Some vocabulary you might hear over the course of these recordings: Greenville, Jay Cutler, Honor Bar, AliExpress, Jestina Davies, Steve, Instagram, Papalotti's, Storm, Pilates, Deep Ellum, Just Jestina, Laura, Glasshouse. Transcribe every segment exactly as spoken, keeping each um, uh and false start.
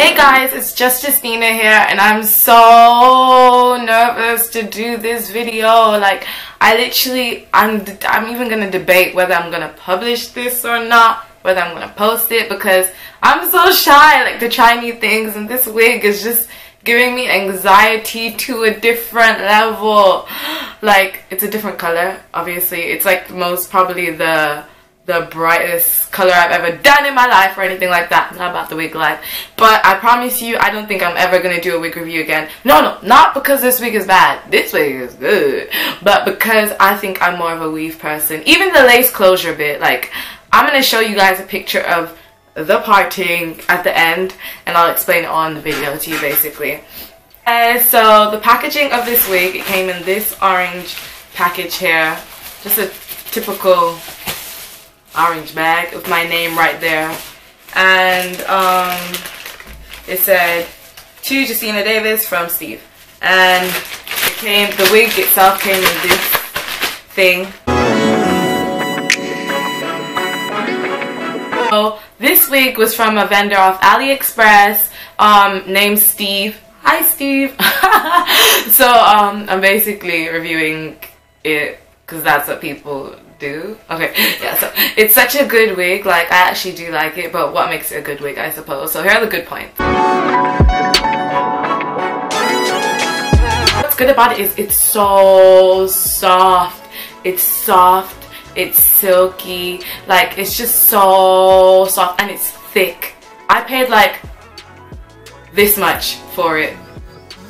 Hey guys, it's Just Jestina here, and I'm so nervous to do this video. Like, I literally, I'm, I'm even gonna debate whether I'm gonna publish this or not, whether I'm gonna post it, because I'm so shy, like, to try new things, and this wig is just giving me anxiety to a different level. Like, it's a different color, obviously. It's like the most, probably the... the brightest color I've ever done in my life or anything like that. Not about the wig life, but I promise you I don't think I'm ever gonna do a wig review again. No, no, not because this wig is bad, this wig is good, but because I think I'm more of a weave person. Even the lace closure bit, like, I'm gonna show you guys a picture of the parting at the end and I'll explain it on the video to you basically. And so the packaging of this wig, it came in this orange package here, just a typical orange bag with my name right there, and um, it said to Jestina Davies from Steve, and it came, the wig itself came in this thing. So this wig was from a vendor off AliExpress um, named Steve. Hi Steve. So um, I'm basically reviewing it because that's what people do. Okay, yeah, so it's such a good wig, like, I actually do like it, but what makes it a good wig, I suppose. So here are the good points. What's good about it is it's so soft, it's soft, it's silky, like, it's just so soft, and it's thick. I paid like this much for it,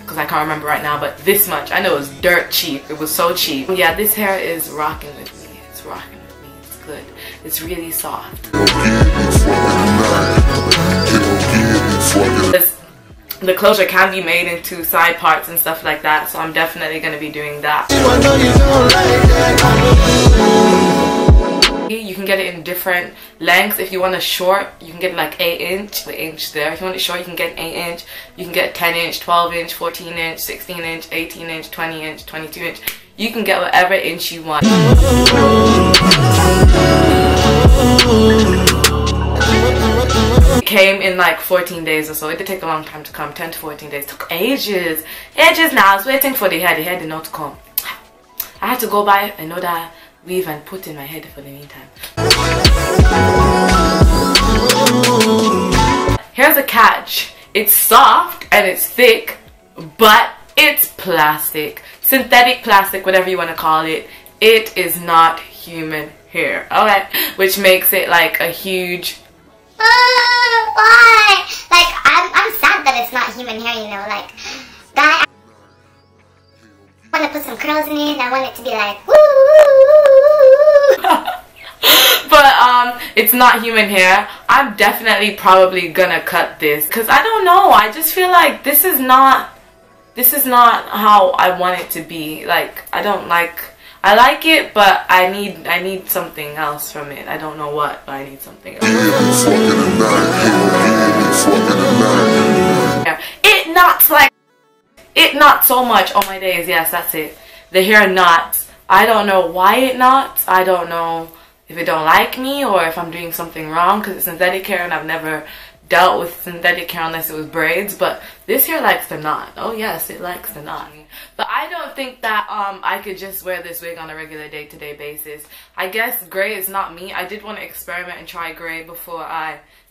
because I can't remember right now, but this much. I know it was dirt cheap, it was so cheap. Yeah, this hair is rocking with me. It's rocking with me, it's good, it's really soft. The closure can be made into side parts and stuff like that, so I'm definitely going to be doing that. You can get it in different lengths. If you want a short, you can get like eight inch, the inch there. If you want it short, you can get an eight inch, you can get ten inch, twelve inch, fourteen inch, sixteen inch, eighteen inch, twenty inch, twenty-two inch. You can get whatever inch you want. It came in like fourteen days or so. It did take a long time to come, ten to fourteen days. It took ages. Ages now. I was waiting for the hair. The hair did not come. I had to go buy another weave and put in my head for the meantime. Here's a catch. It's soft and it's thick, but it's plastic. Synthetic plastic, whatever you want to call it. It is not human hair, alright? Which makes it like a huge... Uh, why? Like, I'm, I'm sad that it's not human hair, you know, like... That I want to put some curls in it, and I want it to be like... Woo, woo, woo, woo. But, um, it's not human hair. I'm definitely probably gonna cut this, because I don't know, I just feel like this is not... This is not how I want it to be. Like, I don't like... I like it, but I need I need something else from it. I don't know what, but I need something else. Yeah. It knots like... It knots so much. Oh my days, yes, that's it. The hair knots. I don't know why it knots. I don't know if it don't like me or if I'm doing something wrong, because it's synthetic hair and I've never... dealt with synthetic hair unless it was braids, but this hair likes to knot. Oh yes, it likes to knot. But I don't think that um I could just wear this wig on a regular day-to-day basis. I guess gray is not me. I did want to experiment and try gray before I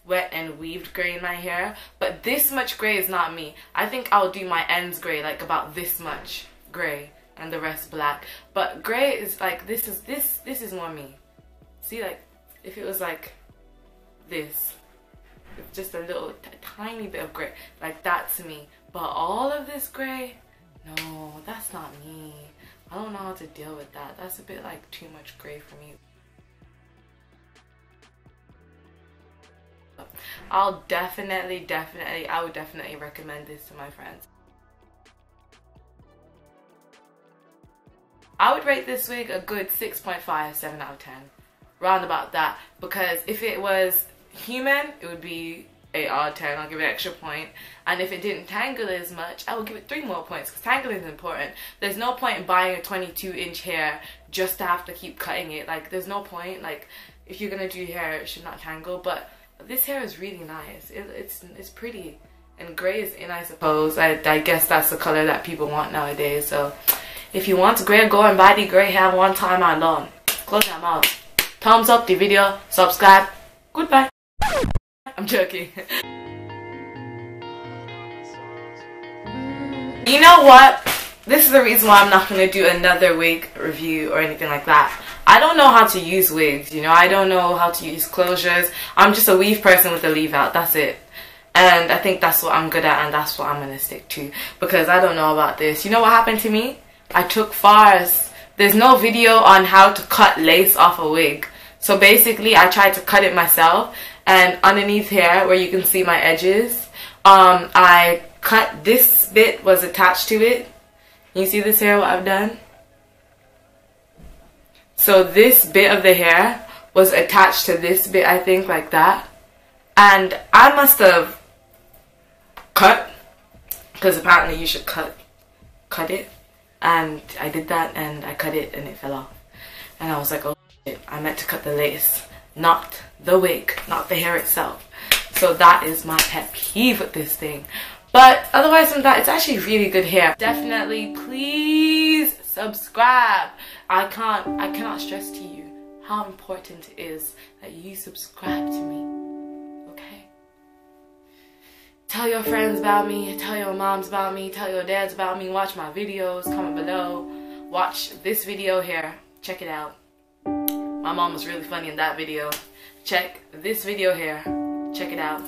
wet and weaved gray in my hair, but this much gray is not me. I think I'll do my ends gray, like about this much gray and the rest black. But gray is like, this is this this is more me. See, like, if it was like this, just a little t tiny bit of gray, like, that's me. But all of this gray, no, that's not me. I don't know how to deal with that. That's a bit like too much gray for me. I'll definitely definitely I would definitely recommend this to my friends. I would rate this wig a good six point five, seven out of ten, round about that, because if it was human, it would be eight out of ten. I'll give it an extra point. And if it didn't tangle as much, I will give it three more points, because tangling is important. There's no point in buying a twenty-two inch hair just to have to keep cutting it. Like, there's no point. Like, if you're gonna do hair, it should not tangle. But this hair is really nice. It, it's it's pretty. And gray is in, I suppose. I, I guess that's the color that people want nowadays. So if you want gray, go and buy the gray hair one time and done. Close your mouth. Thumbs up the video. Subscribe. Goodbye. I'm joking. You know what? This is the reason why I'm not going to do another wig review or anything like that. I don't know how to use wigs, you know. I don't know how to use closures. I'm just a weave person with a leave out. That's it. And I think that's what I'm good at, and that's what I'm going to stick to, because I don't know about this. You know what happened to me? I took FARS. There's no video on how to cut lace off a wig. So basically, I tried to cut it myself, and underneath here, where you can see my edges, um, I cut this bit was attached to it. You see this hair, what I've done? So this bit of the hair was attached to this bit, I think, like that. And I must have cut, because apparently you should cut cut it, and I did that, and I cut it and it fell off, and I was like, oh shit, I meant to cut the lace, not the wig, not the hair itself. So that is my pet peeve with this thing, but otherwise than that, it's actually really good hair. Definitely please subscribe. I can't I cannot stress to you how important it is that you subscribe to me. Tell your friends about me, tell your moms about me, tell your dads about me, watch my videos, comment below, watch this video here, check it out. My mom was really funny in that video. Check this video here, check it out.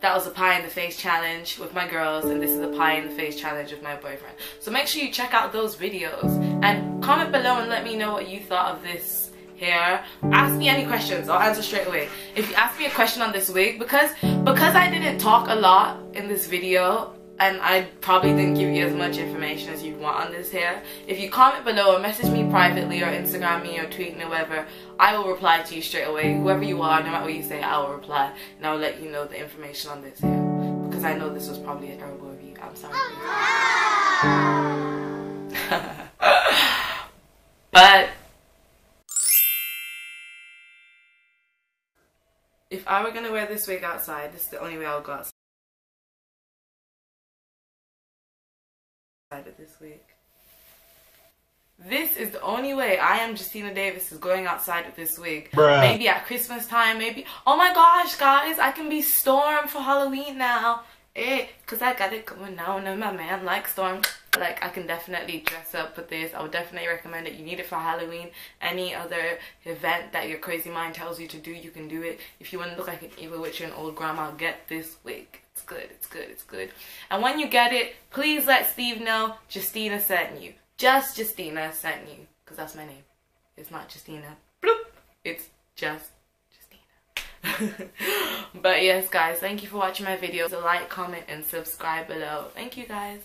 That was a pie in the face challenge with my girls, and this is a pie in the face challenge with my boyfriend. So make sure you check out those videos, and comment below and let me know what you thought of this hair. Ask me any questions, I'll answer straight away. If you ask me a question on this wig, because because I didn't talk a lot in this video, and I probably didn't give you as much information as you'd want on this hair, if you comment below or message me privately or Instagram me or tweet me or whatever, I will reply to you straight away. Whoever you are, no matter what you say, I will reply, and I will let you know the information on this hair, because I know this was probably a terrible review. I'm sorry. But if I were going to wear this wig outside, this is the only way I'll go outside of this wig. This is the only way I am Jestina Davies is going outside with this wig. Bruh. Maybe at Christmas time, maybe. Oh my gosh, guys, I can be Storm for Halloween now. Eh, because I got it going now, and my man likes Storm. Like, I can definitely dress up with this. I would definitely recommend it. You need it for Halloween. Any other event that your crazy mind tells you to do, you can do it. If you want to look like an evil witch and old grandma, get this wig. It's good, it's good, it's good. And when you get it, please let Steve know Jestina sent you. Just Jestina sent you. Because that's my name. It's not Jestina. Bloop. It's just Jestina. But yes, guys, thank you for watching my video. So like, comment, and subscribe below. Thank you, guys.